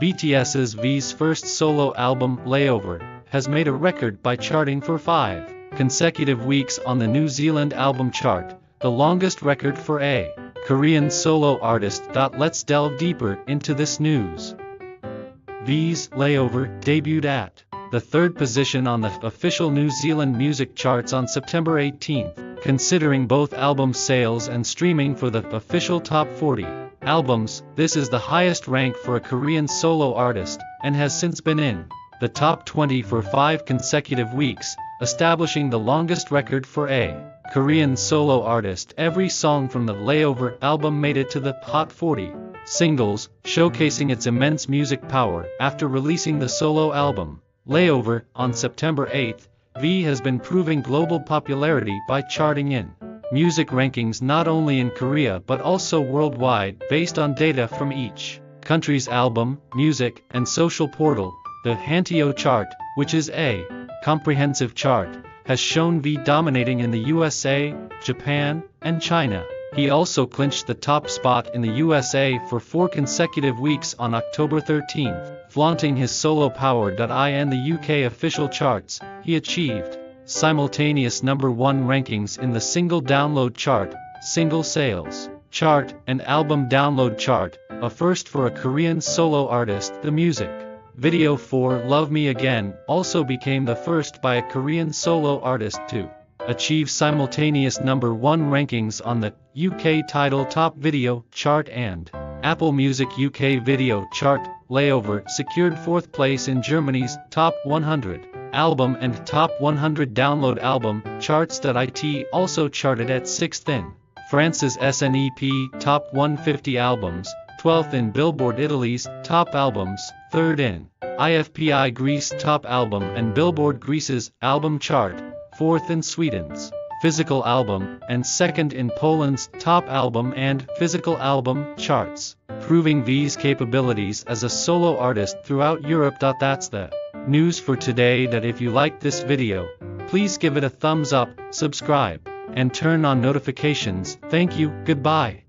BTS's V's first solo album, Layover, has made a record by charting for 5 consecutive weeks on the New Zealand album chart, the longest record for a Korean solo artist. Let's delve deeper into this news. V's Layover debuted at the 3rd position on the official New Zealand music charts on September 18, considering both album sales and streaming for the official top 40 albums. This is the highest rank for a Korean solo artist, and has since been in the top 20 for 5 consecutive weeks, establishing the longest record for a Korean solo artist. Every song from the Layover album made it to the Hot 40 singles, showcasing its immense music power. After releasing the solo album, Layover, on September 8, V has been proving global popularity by charting in music rankings not only in Korea but also worldwide, based on data from each country's album, music, and social portal. The Hanteo chart, which is a comprehensive chart, has shown V dominating in the USA, Japan, and China. He also clinched the top spot in the USA for 4 consecutive weeks on October 13, flaunting his solo power. In the UK official charts, he achieved simultaneous number 1 rankings in the single download chart, single sales chart, and album download chart, a first for a Korean solo artist. The music video for Love Me Again also became the first by a Korean solo artist to achieve simultaneous number 1 rankings on the UK Tidal Top Video Chart and Apple Music UK Video Chart. Layover secured 4th place in Germany's Top 100 Album and Top 100 Download Album charts. It also charted at 6th in France's SNEP Top 150 Albums, 12th in Billboard Italy's Top Albums, 3rd in IFPI Greece Top Album and Billboard Greece's Album Chart, 4th in Sweden's Physical Album, and 2nd in Poland's Top Album and Physical Album charts, proving V's capabilities as a solo artist throughout Europe. That's the news for today. If you liked this video, please give it a thumbs up, subscribe, and turn on notifications. Thank you, goodbye.